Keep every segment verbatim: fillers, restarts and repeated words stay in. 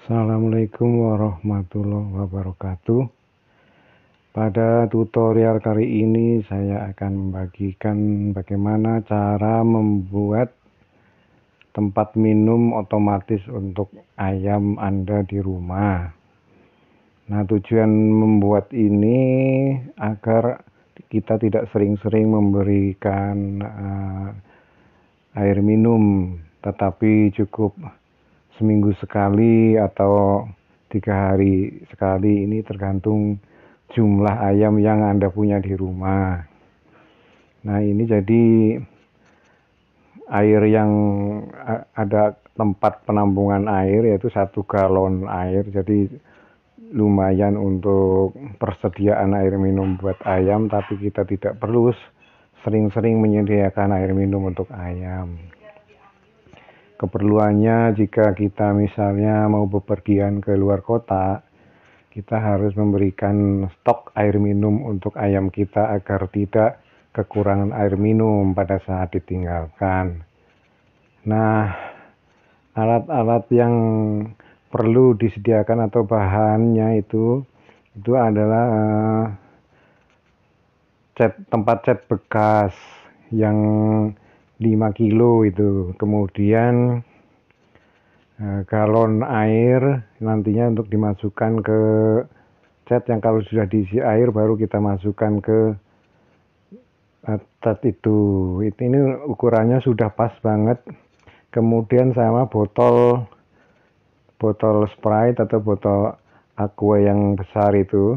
Assalamualaikum warahmatullahi wabarakatuh. Pada tutorial kali ini saya akan membagikan bagaimana cara membuat tempat minum otomatis untuk ayam Anda di rumah. Nah, tujuan membuat ini agar kita tidak sering-sering memberikan uh, air minum, tetapi cukup seminggu sekali atau tiga hari sekali, ini tergantung jumlah ayam yang Anda punya di rumah. Nah, ini jadi air yang ada tempat penampungan air, yaitu satu galon air, jadi lumayan untuk persediaan air minum buat ayam, tapi kita tidak perlu sering-sering menyediakan air minum untuk ayam. Keperluannya, jika kita misalnya mau bepergian ke luar kota, kita harus memberikan stok air minum untuk ayam kita agar tidak kekurangan air minum pada saat ditinggalkan. Nah, alat-alat yang perlu disediakan atau bahannya itu itu adalah uh, cat, tempat cat bekas yang lima kilo itu, kemudian eh, galon air nantinya untuk dimasukkan ke cat yang kalau sudah diisi air baru kita masukkan ke eh, cat itu. It, ini ukurannya sudah pas banget. Kemudian sama botol botol Sprite atau botol aqua yang besar itu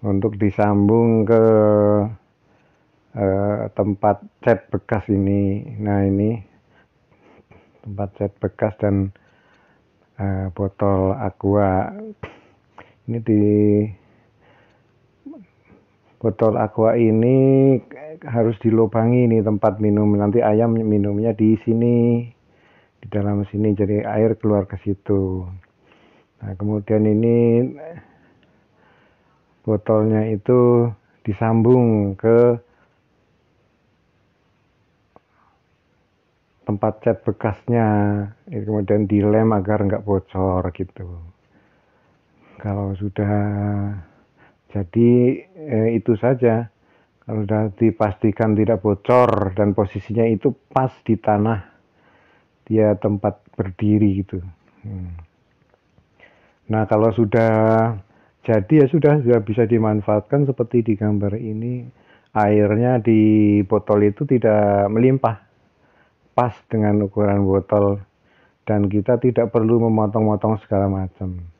untuk disambung ke Uh, tempat cat bekas ini. Nah, ini tempat cat bekas dan uh, botol aqua ini di botol aqua ini harus dilubangi nih tempat minum, nanti ayam minumnya di sini, di dalam sini, jadi air keluar ke situ. Nah, kemudian ini botolnya itu disambung ke tempat cat bekasnya, kemudian dilem agar nggak bocor gitu. Kalau sudah jadi eh, itu saja. Kalau sudah dipastikan tidak bocor dan posisinya itu pas di tanah, dia tempat berdiri gitu. Hmm. Nah, kalau sudah jadi ya sudah, sudah bisa dimanfaatkan seperti di gambar ini. Airnya di botol itu tidak melimpah, pas dengan ukuran botol, dan kita tidak perlu memotong-motong segala macam.